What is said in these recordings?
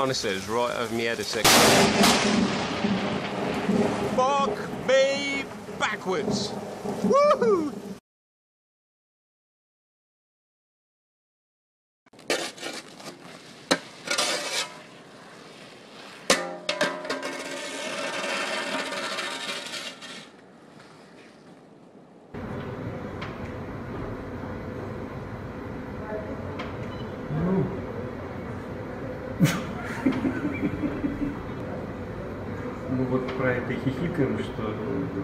Honestly, it was right over my head a second. Fuck me backwards. Woohoo! Ну вот про это хихикаем, что...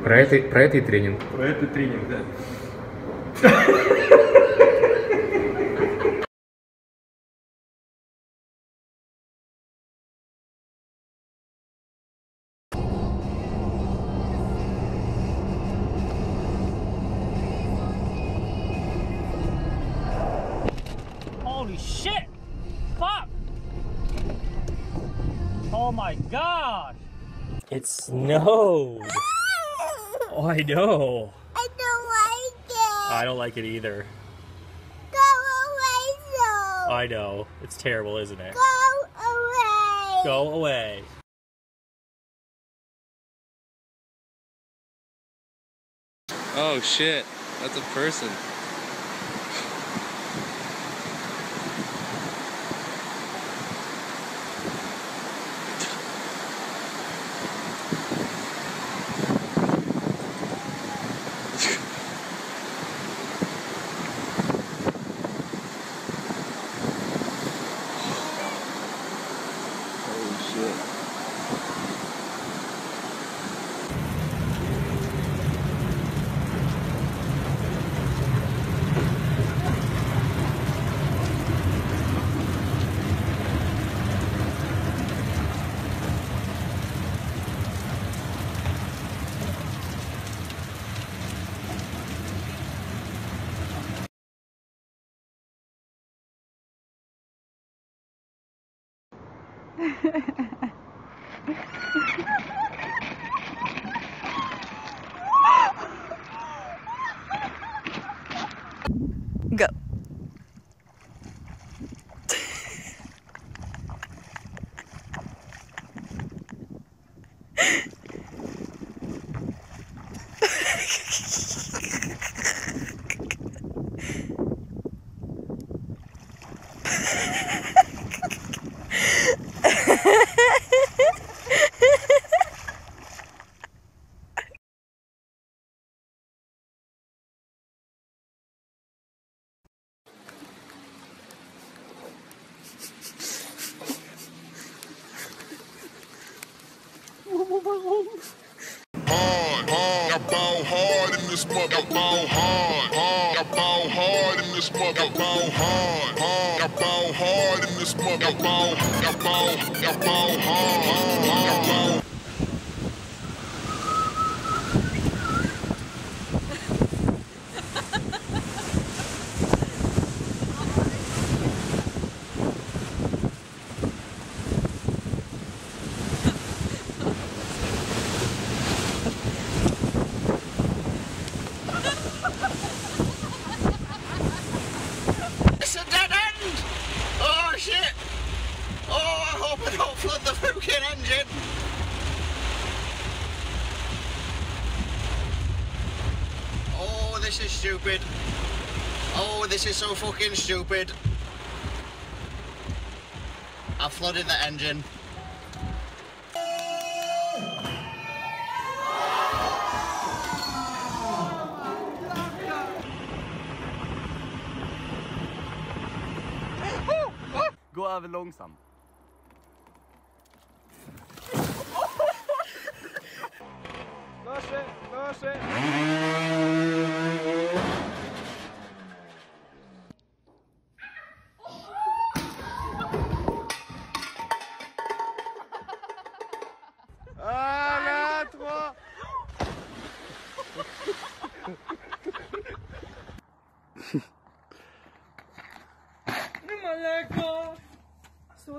Про это и тренинг. Про это тренинг, да. Holy shit! Fuck! Oh my god! It snowed! Oh, I know! I don't like it! I don't like it either. Go away, snow! I know. It's terrible, isn't it? Go away! Go away! Oh shit, that's a person. Go. I bow hard in this mother. This is stupid. Oh, this is so fucking stupid. I flooded the engine. Gå över långsamt.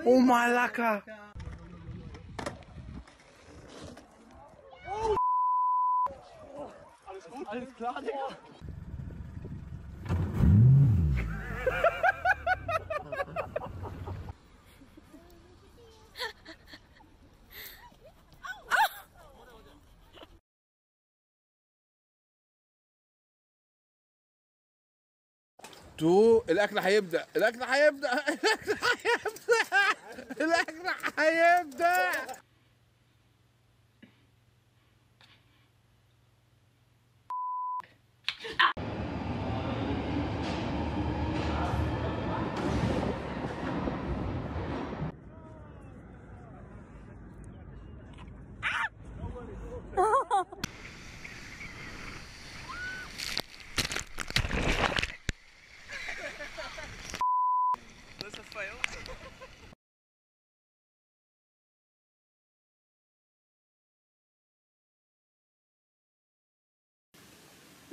Oh my laka! Oh, alles gut? Alles klar, Digga? تو الاكل هيبدا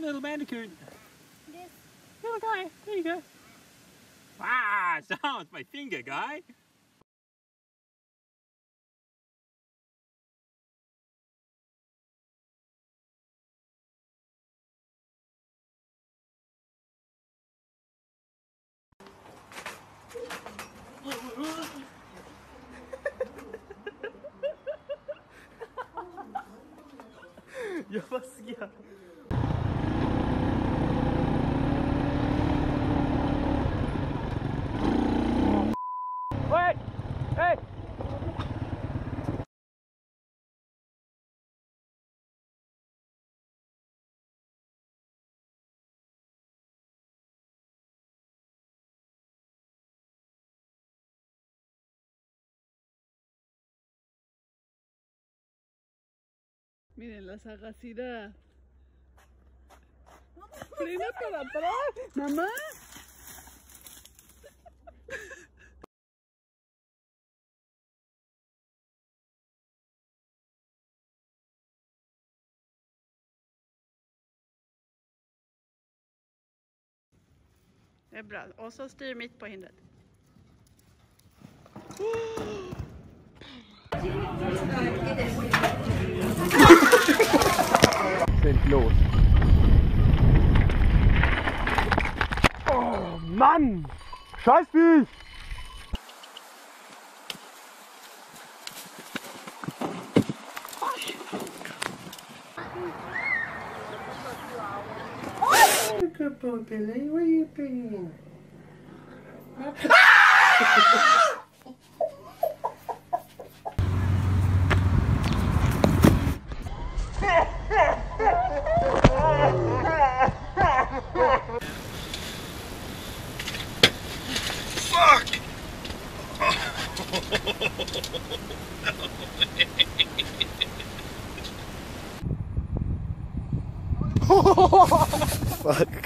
Little bandicoot. Yes. Little guy, there you go. Ah, so it's my finger, guy. Ёбаския. Wait! Hey! Miren la sagacidad. Frena para atrás, mamá. Det är bra. Och så styr mitt på hindret. Fällt los. Oh Mann! Scheiß dich! Good boy, Billy. Where you been? Fuck! No way. Fuck.